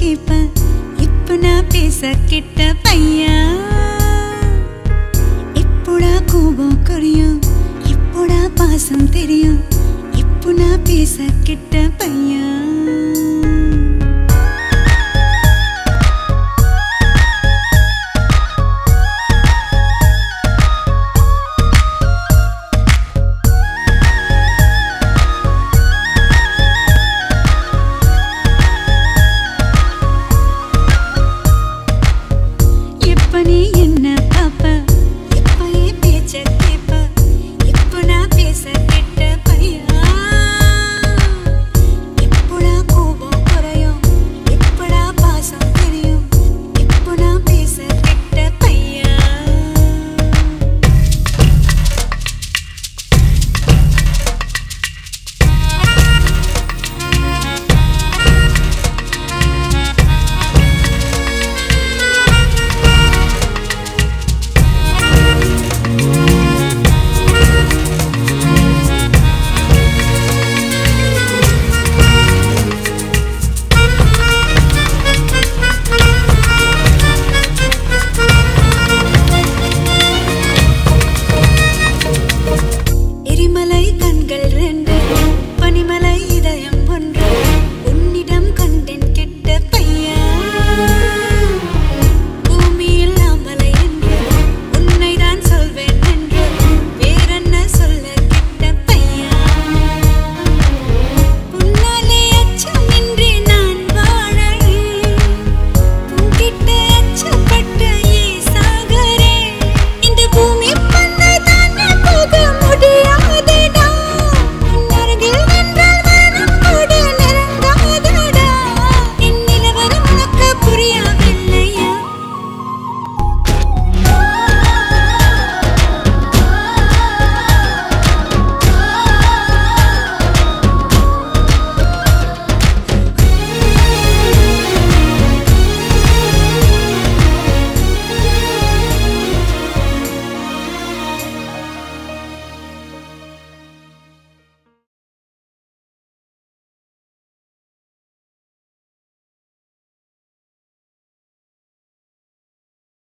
கிப்ப இப்ப நான் பேச கிட்ட பையா இப்படா கோபம் குறையும் இப்படா பாசம் தெரியும் இப்ப நான் பேச கிட்ட பையா.